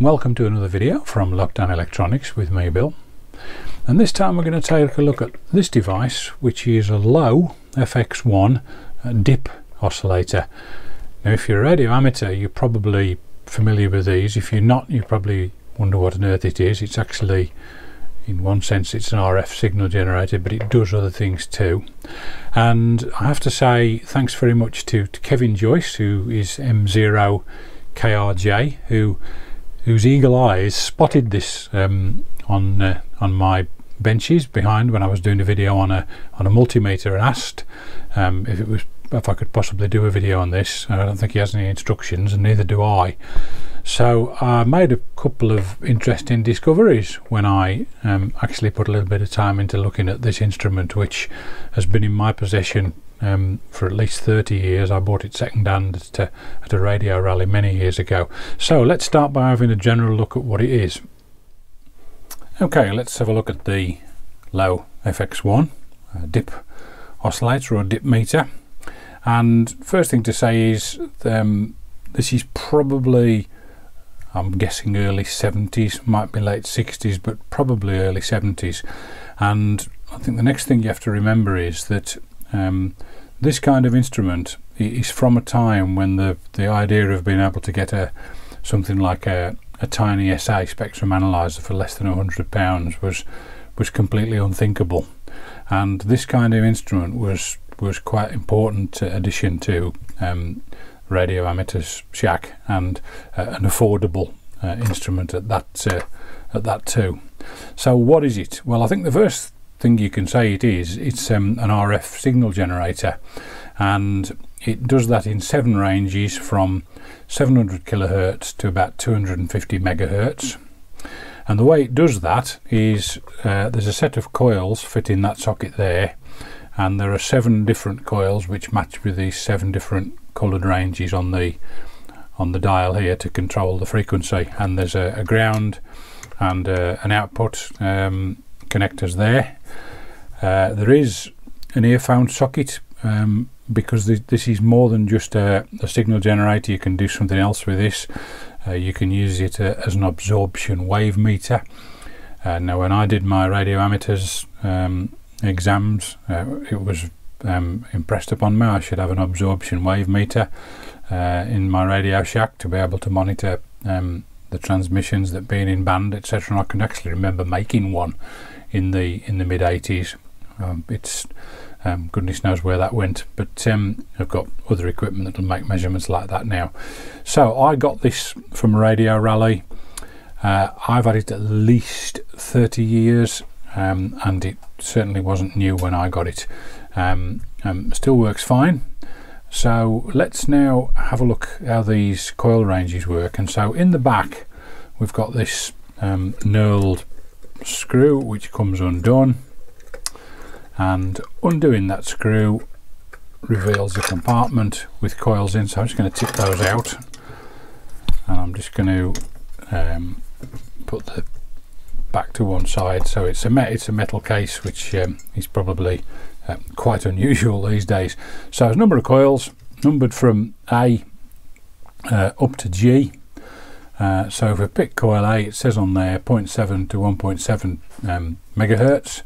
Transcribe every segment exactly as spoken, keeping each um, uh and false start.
Welcome to another video from Lockdown Electronics with me, Bill, and this time we're going to take a look at this device, which is a Lowe F X one dip oscillator. Now, if you're a radio amateur, you're probably familiar with these. If you're not, you probably wonder what on earth it is. It's actually, in one sense, it's an R F signal generator, but it does other things too. And I have to say thanks very much to, to Kevin Joyce, who is M zero K R J, who whose eagle eyes spotted this um, on uh, on my benches behind when I was doing a video on a on a multimeter, and asked um, if it was if I could possibly do a video on this. I don't think he has any instructions, and neither do I. So I made a couple of interesting discoveries when I um, actually put a little bit of time into looking at this instrument, which has been in my possession Um, for at least thirty years. I bought it second-hand at a, at a radio rally many years ago. So let's start by having a general look at what it is. Okay, let's have a look at the Lowe F X one a dip oscillator or dip meter. And first thing to say is um, this is probably, I'm guessing, early seventies, might be late sixties, but probably early seventies. And I think the next thing you have to remember is that Um, this kind of instrument is from a time when the the idea of being able to get a something like a, a tiny S A spectrum analyzer for less than a hundred pounds was was completely unthinkable, and this kind of instrument was was quite important addition to um, radio amateurs' shack, and uh, an affordable uh, instrument at that uh, at that too. So what is it? Well, I think the first thing you can say it is, it's um, an R F signal generator, and it does that in seven ranges from seven hundred kilohertz to about two hundred fifty megahertz. And the way it does that is uh, there's a set of coils fit in that socket there, and there are seven different coils which match with these seven different coloured ranges on the on the dial here to control the frequency. And there's a, a ground and uh, an output um, connectors there. Uh, there is an earphone socket, um, because th this is more than just a, a signal generator. You can do something else with this. Uh, you can use it uh, as an absorption wave meter. Uh, now, when I did my radio amateurs um, exams, uh, it was um, impressed upon me I should have an absorption wave meter uh, in my radio shack to be able to monitor um, the transmissions that being in band, et cetera. And I can actually remember making one in the in the mid eighties. Um, it's um, goodness knows where that went, but um, I've got other equipment that'll make measurements like that now. So I got this from a radio rally. Uh, I've had it at least thirty years, um, and it certainly wasn't new when I got it. Um, um, still works fine. So let's now have a look how these coil ranges work. And so in the back we've got this um, knurled screw which comes undone, and undoing that screw reveals a compartment with coils in. So I'm just going to tip those out, and I'm just going to um, put the back to one side. So it's a met it's a metal case, which um, is probably uh, quite unusual these days. So there's a number of coils numbered from A uh, up to G. Uh, so if we pick coil A, it says on there zero point seven to one point seven um, megahertz,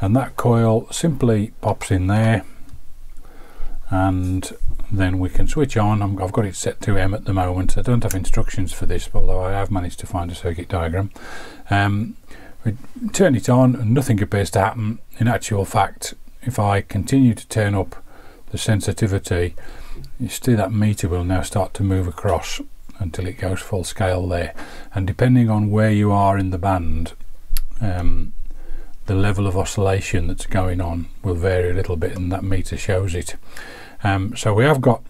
and that coil simply pops in there, and then we can switch on. I'm, I've got it set to M at the moment. I don't have instructions for this, although I have managed to find a circuit diagram. Um, we turn it on and nothing appears to happen. In actual fact, if I continue to turn up the sensitivity, you see that meter will now start to move across until it goes full scale there. And depending on where you are in the band, um, the level of oscillation that's going on will vary a little bit, and that meter shows it. Um, so we have got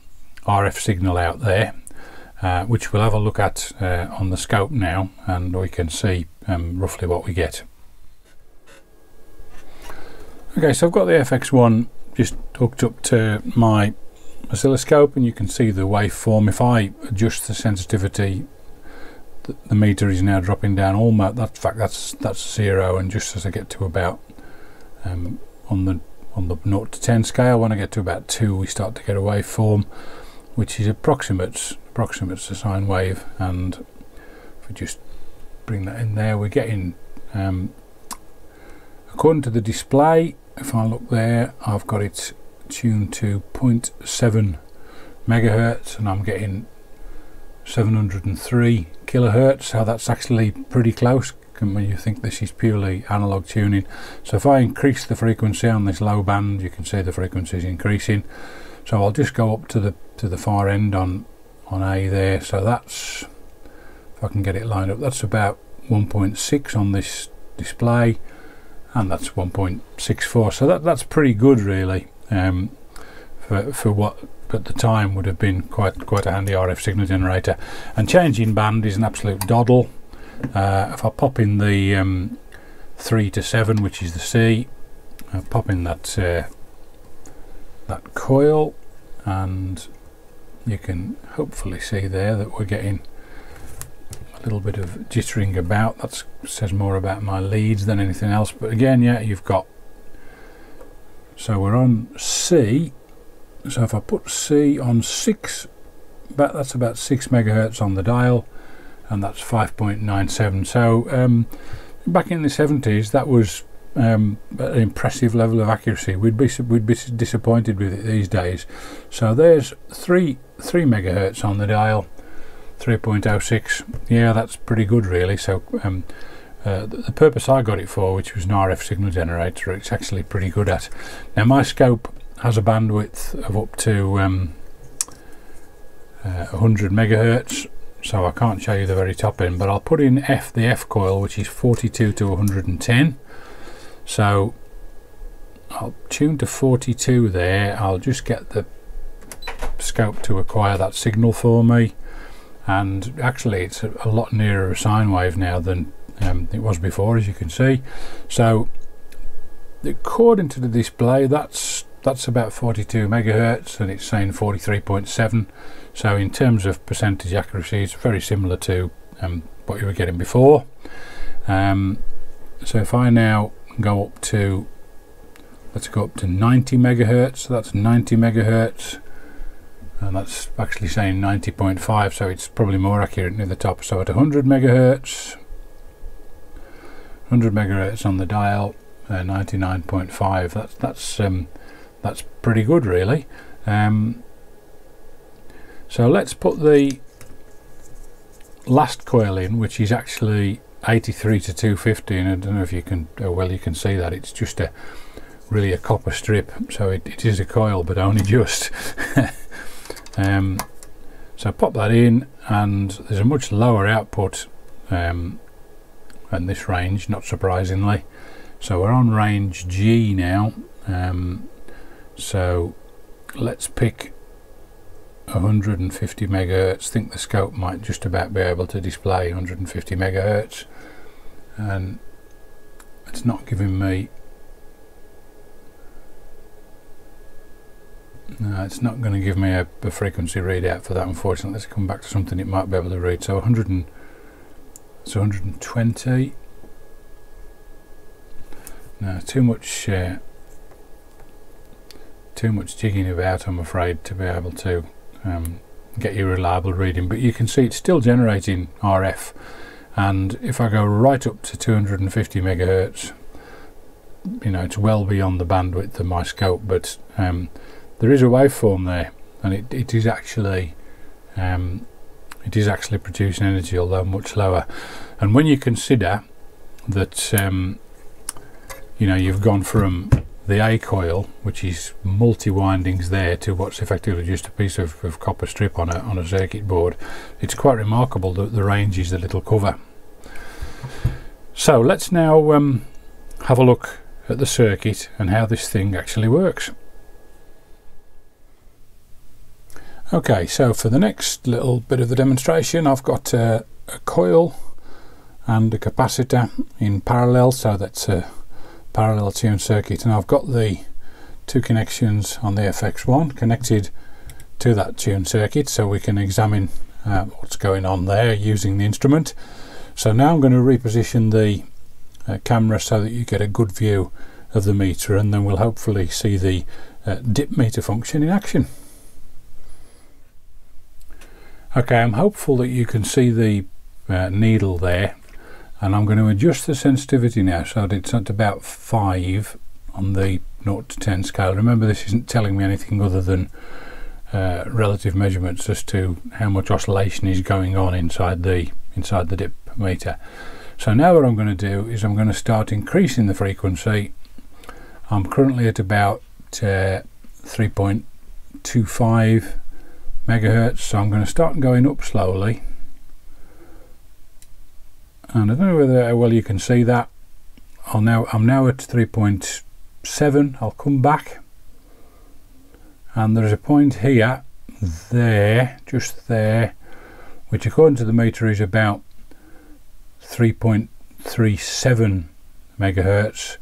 R F signal out there, uh, which we'll have a look at uh, on the scope now, and we can see um, roughly what we get. Okay, so I've got the F X one just hooked up to my oscilloscope, and you can see the waveform. If I adjust the sensitivity, th the meter is now dropping down almost, that's fact that's that's zero, and just as I get to about um, on the on the zero to ten scale, when I get to about two, we start to get a waveform which is approximates approximates the sine wave. And if we just bring that in there. We're getting, um, according to the display, if I look there, I've got it tuned to zero point seven megahertz and I'm getting seven hundred three kilohertz, so that's actually pretty close when you think this is purely analog tuning. So if I increase the frequency on this low band, you can see the frequency is increasing. So I'll just go up to the to the far end on on A there. So that's, if I can get it lined up, that's about one point six on this display, and that's one point six four. So that that's pretty good really, um, for for what at the time would have been quite quite a handy R F signal generator. And changing band is an absolute doddle. Uh, if I pop in the um, three to seven, which is the C, I pop in that uh, that coil, and you can hopefully see there that we're getting a little bit of jittering about. That says more about my leads than anything else, but again, yeah, you've got, so we're on C. So if I put C on six, but that's about six megahertz on the dial, and that's five point nine seven. So um, back in the seventies, that was um, an impressive level of accuracy. We'd be we'd be disappointed with it these days. So there's three three megahertz on the dial, three point oh six. Yeah, that's pretty good really. So um, uh, the, the purpose I got it for, which was an R F signal generator, it's actually pretty good at. Now my scope has a bandwidth of up to um, uh, one hundred megahertz, so I can't show you the very top end, but I'll put in F, the F coil, which is forty-two to one hundred ten. So I'll tune to forty-two there. I'll just get the scope to acquire that signal for me, and actually it's a, a lot nearer a sine wave now than um, it was before, as you can see. So according to the display, that's that's about forty-two megahertz, and it's saying forty-three point seven. So in terms of percentage accuracy, it's very similar to um, what you were getting before. Um, so if I now go up to, let's go up to ninety megahertz, so that's ninety megahertz, and that's actually saying ninety point five, so it's probably more accurate near the top. So at one hundred megahertz, one hundred megahertz on the dial, uh, ninety-nine point five. That's that's um, that's pretty good really. Um, so let's put the last coil in, which is actually eighty-three to two fifty, and I don't know if you can, oh well, you can see that it's just a really a copper strip, so it, it is a coil but only just. um, so pop that in, and there's a much lower output um, in this range, not surprisingly. So we're on range G now. um, So let's pick one hundred fifty megahertz. Think the scope might just about be able to display one hundred fifty megahertz, and it's not giving me, no, it's not going to give me a, a frequency readout for that, unfortunately. Let's come back to something it might be able to read. So one hundred and, so one hundred twenty, no, too much uh, too much jigging about, I'm afraid, to be able to um, get you a reliable reading. But you can see it's still generating R F, and if I go right up to two hundred fifty megahertz, you know, it's well beyond the bandwidth of my scope, but um, there is a waveform there, and it, it is actually um, it is actually producing energy, although much lower. And when you consider that um, you know, you've gone from the A coil, which is multi windings there, to what's effectively just a piece of, of copper strip on a, on a circuit board, it's quite remarkable the, the ranges that it'll cover. So let's now um, have a look at the circuit and how this thing actually works. Okay, so for the next little bit of the demonstration, I've got uh, a coil and a capacitor in parallel, so that's a parallel tuned circuit, and I've got the two connections on the F X one connected to that tuned circuit, so we can examine uh, what's going on there using the instrument. So now I'm going to reposition the uh, camera so that you get a good view of the meter, and then we'll hopefully see the uh, dip meter function in action. Okay, I'm hopeful that you can see the uh, needle there. and I'm going to adjust the sensitivity now so that it's at about five on the zero to ten scale. Remember, this isn't telling me anything other than uh, relative measurements as to how much oscillation is going on inside the inside the dip meter. So now what I'm going to do is I'm going to start increasing the frequency. I'm currently at about uh, three point two five megahertz, so I'm going to start going up slowly, and I don't know whether how well you can see that. I'll now I'm now at three point seven. I'll come back, and there's a point here, there, just there, which according to the meter is about three point three seven megahertz,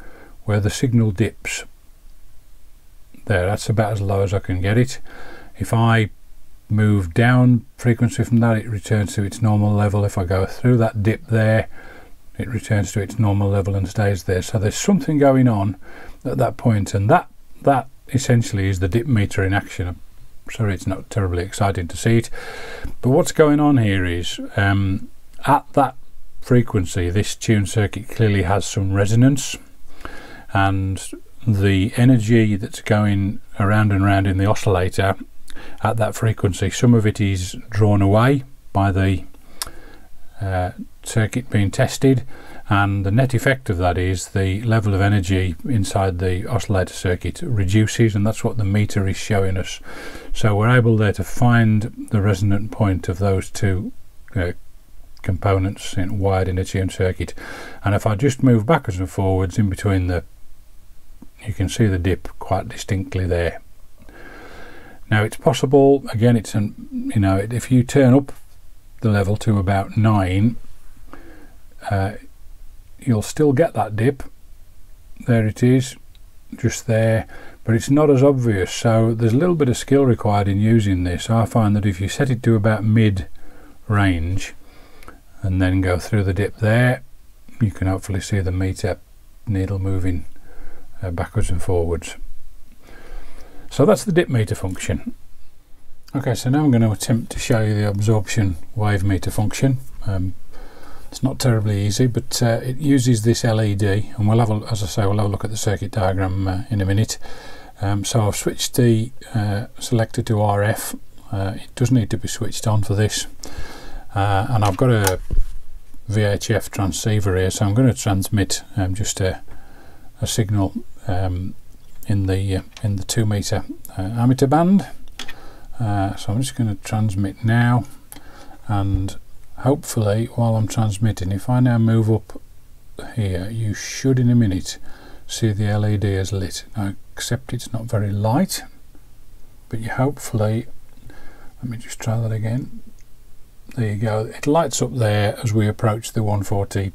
where the signal dips. There, that's about as low as I can get it. If I move down frequency from that, it returns to its normal level. If I go through that dip there, it returns to its normal level and stays there. So there's something going on at that point, and that that essentially is the dip meter in action. I'm sorry it's not terribly exciting to see it, but what's going on here is um, at that frequency this tuned circuit clearly has some resonance, and the energy that's going around and around in the oscillator at that frequency, some of it is drawn away by the uh, circuit being tested, and the net effect of that is the level of energy inside the oscillator circuit reduces, and that's what the meter is showing us. So we're able there to find the resonant point of those two uh, components in wired in a tuned circuit. And if I just move backwards and forwards in between, the you can see the dip quite distinctly there. Now it's possible, again, it's an, you know, if you turn up the level to about nine, uh, you'll still get that dip. There it is, just there, but it's not as obvious, so there's a little bit of skill required in using this. I find that if you set it to about mid range and then go through the dip there, you can hopefully see the meter needle moving uh, backwards and forwards. So that's the dip meter function. Okay, so now I'm going to attempt to show you the absorption wave meter function. Um, it's not terribly easy, but uh, it uses this L E D, and we'll have a, as I say, we'll have a look at the circuit diagram uh, in a minute. Um, so I've switched the uh, selector to R F. Uh, it does need to be switched on for this, uh, and I've got a V H F transceiver here, so I'm going to transmit um, just a, a signal um, in the uh, in the two meter uh, ammeter band. Uh, so I'm just going to transmit now, and hopefully while I'm transmitting, if I now move up here, you should in a minute see the L E D is lit. Now, except it's not very light, but you hopefully, let me just try that again, there you go, it lights up there as we approach the one forty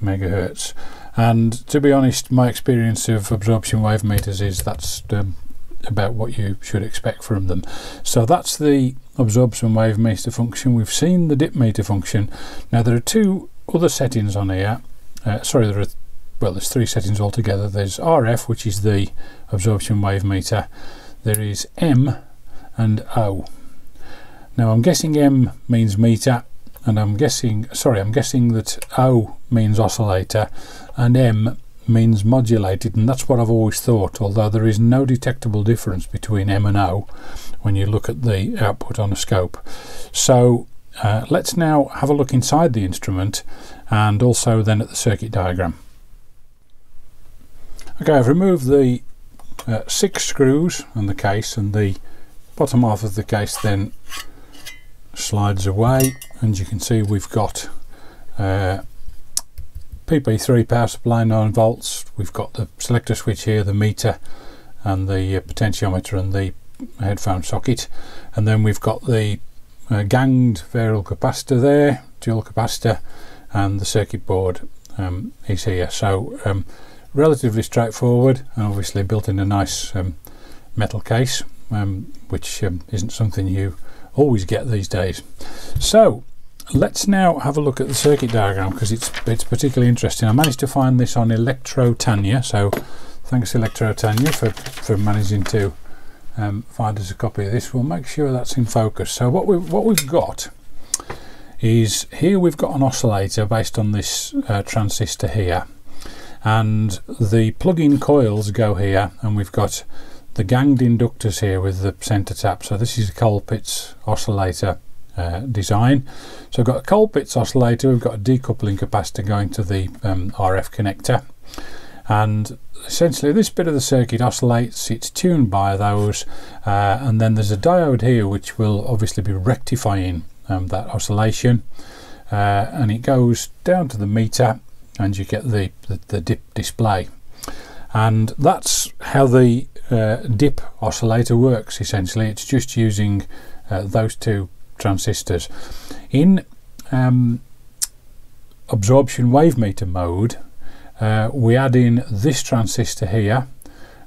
megahertz. And to be honest, my experience of absorption wave meters is that's um, about what you should expect from them. So that's the absorption wave meter function. We've seen the dip meter function. Now there are two other settings on here. Uh, sorry, there are well, there's three settings altogether. There's R F, which is the absorption wave meter. There is M and O. Now I'm guessing M means meter, and I'm guessing, sorry, I'm guessing that O means oscillator and M means modulated, and that's what I've always thought, although there is no detectable difference between M and O when you look at the output on a scope. So uh, let's now have a look inside the instrument and also then at the circuit diagram. Okay, I've removed the uh, six screws and the case, and the bottom half of the case then slides away, and you can see we've got uh, P P three power supply, nine volts, we've got the selector switch here, the meter and the potentiometer and the headphone socket, and then we've got the uh, ganged variable capacitor there, dual capacitor, and the circuit board um, is here. So um, relatively straightforward, and obviously built in a nice um, metal case, um, which um, isn't something you always get these days. So let's now have a look at the circuit diagram, because it's it's particularly interesting. I managed to find this on Elektrotanya, so thanks Elektrotanya for, for managing to um, find us a copy of this. We'll make sure that's in focus. So what, we, what we've got is here we've got an oscillator based on this uh, transistor here, and the plug-in coils go here, and we've got the ganged inductors here with the center tap. So this is a Colpitts oscillator uh, design. So we've got a Colpitts oscillator, we've got a decoupling capacitor going to the um, R F connector, and essentially this bit of the circuit oscillates, it's tuned by those, uh, and then there's a diode here which will obviously be rectifying um, that oscillation, uh, and it goes down to the meter and you get the, the, the dip display. And that's how the uh, dip oscillator works essentially. It's just using uh, those two transistors. In um, absorption wave meter mode, Uh, we add in this transistor here.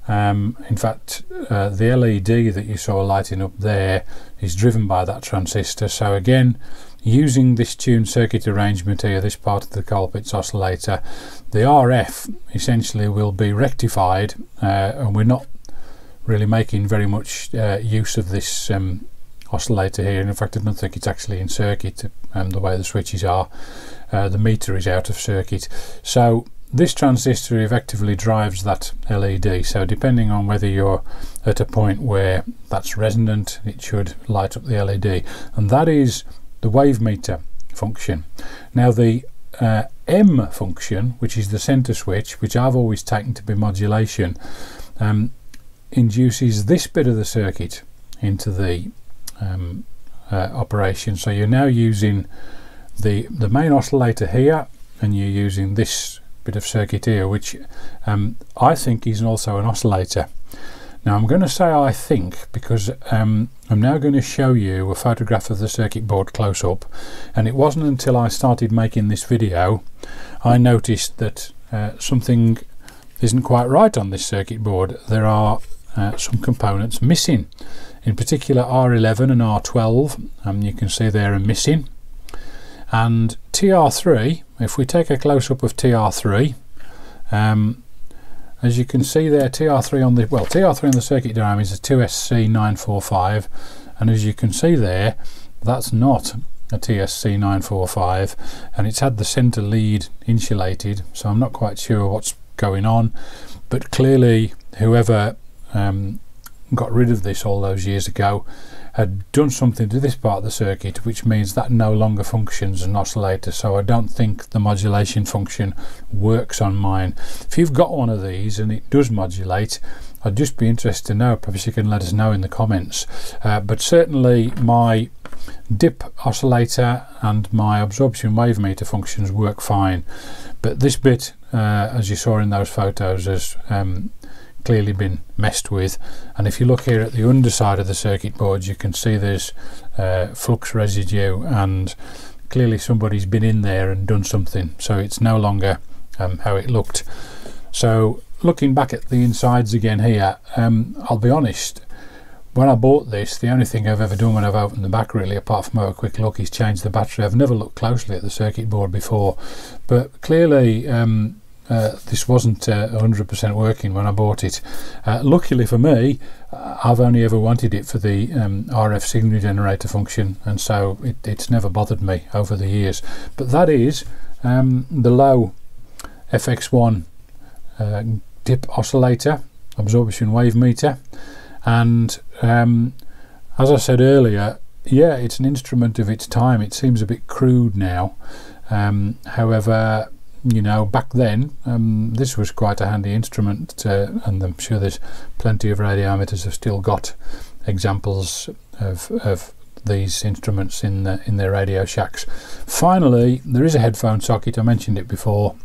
Um, in fact, uh, the L E D that you saw lighting up there is driven by that transistor. So again, using this tuned circuit arrangement here, this part of the Colpitts oscillator, the R F essentially will be rectified, uh, and we're not really making very much uh, use of this um, oscillator here. And in fact, I don't think it's actually in circuit, um, the way the switches are. Uh, the meter is out of circuit. So this transistor effectively drives that L E D, so depending on whether you're at a point where that's resonant, it should light up the L E D, and that is the wave meter function. Now the uh, M function, which is the center switch, which I've always taken to be modulation, um, induces this bit of the circuit into the um, uh, operation. So you're now using the the main oscillator here, and you're using this bit of circuit here, which um, I think is also an oscillator. Now I'm going to say I think because um, I'm now going to show you a photograph of the circuit board close up, and it wasn't until I started making this video I noticed that uh, something isn't quite right on this circuit board. There are uh, some components missing, in particular R eleven and R twelve, and you can see they're missing. And T R three, if we take a close-up of T R three, um, as you can see there, T R three on the, well, T R three on the circuit diagram is a two S C nine forty-five, and as you can see there, that's not a T S C nine forty-five, and it's had the center lead insulated, so I'm not quite sure what's going on, but clearly whoever um, got rid of this all those years ago had done something to this part of the circuit, which means that no longer functions as an oscillator. So I don't think the modulation function works on mine. If you've got one of these and it does modulate, I'd just be interested to know. Perhaps you can let us know in the comments, uh, but certainly my dip oscillator and my absorption wave meter functions work fine, but this bit, uh, as you saw in those photos, has um, clearly been messed with. And if you look here at the underside of the circuit board, you can see there's uh, flux residue, and clearly somebody's been in there and done something, so it's no longer um, how it looked. So looking back at the insides again here, um, I'll be honest, when I bought this, the only thing I've ever done when I've opened the back, really, apart from a quick look, is change the battery. I've never looked closely at the circuit board before, but clearly um, Uh, this wasn't uh, one hundred percent working when I bought it. Uh, luckily for me, I've only ever wanted it for the um, R F signal generator function, and so it, it's never bothered me over the years. But that is um, the Lowe F X one uh, dip oscillator, absorption wave meter, and um, as I said earlier, yeah, it's an instrument of its time. It seems a bit crude now, um, however, you know, back then um, this was quite a handy instrument, uh, and I'm sure there's plenty of radiometers have still got examples of, of these instruments in the, in their radio shacks. Finally, there is a headphone socket. I mentioned it before.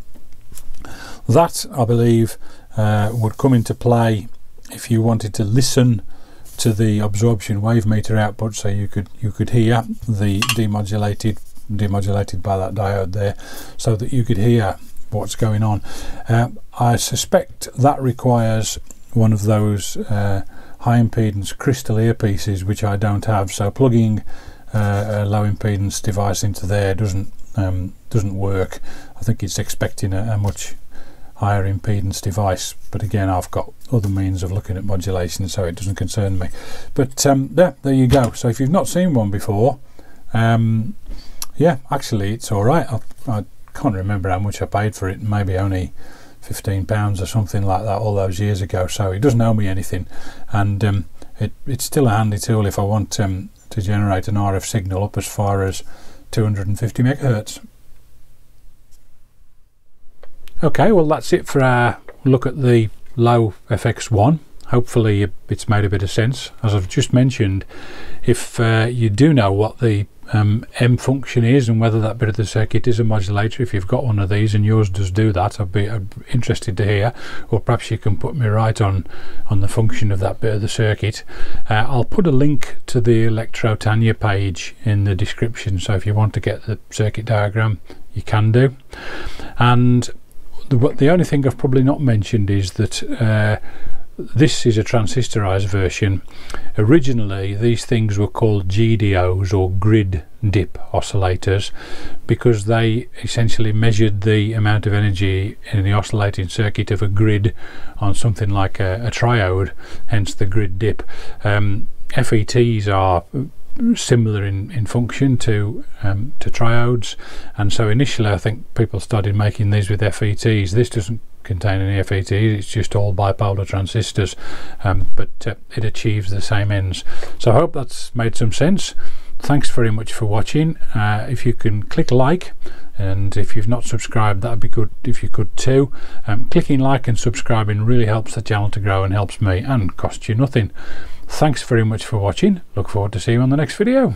That, I believe, uh, would come into play if you wanted to listen to the absorption wave meter output, so you could you could hear the demodulated demodulated by that diode there, so that you could hear what's going on. uh, I suspect that requires one of those uh, high impedance crystal earpieces, which I don't have, so plugging uh, a low impedance device into there doesn't um, doesn't work. I think it's expecting a, a much higher impedance device, but again, I've got other means of looking at modulation, so it doesn't concern me. But um, yeah, there you go. So if you've not seen one before, um, yeah, actually it's all right. I, I can't remember how much I paid for it, maybe only fifteen pounds or something like that all those years ago, so it doesn't owe me anything. And um, it, it's still a handy tool if I want um, to generate an R F signal up as far as two hundred fifty megahertz. Okay, well that's it for our look at the Lowe F X one. Hopefully it's made a bit of sense. As I've just mentioned, if uh, you do know what the um, M function is and whether that bit of the circuit is a modulator, if you've got one of these and yours does do that, I'd be I'd be interested to hear, or perhaps you can put me right on on the function of that bit of the circuit. uh, I'll put a link to the Elektrotanya page in the description, so if you want to get the circuit diagram you can do. And the, the only thing I've probably not mentioned is that uh, this is a transistorized version. Originally these things were called G D Os, or grid dip oscillators, because they essentially measured the amount of energy in the oscillating circuit of a grid on something like a, a triode, hence the grid dip. um, F E Ts are similar in, in function to um, to triodes, and so initially I think people started making these with F E Ts. This doesn't contain any F E Ts, it's just all bipolar transistors, um, but uh, it achieves the same ends. So I hope that's made some sense. Thanks very much for watching. Uh, if you can click like, and if you've not subscribed, that'd be good if you could too. Um, clicking like and subscribing really helps the channel to grow and helps me, and costs you nothing. Thanks very much for watching. Look forward to seeing you on the next video.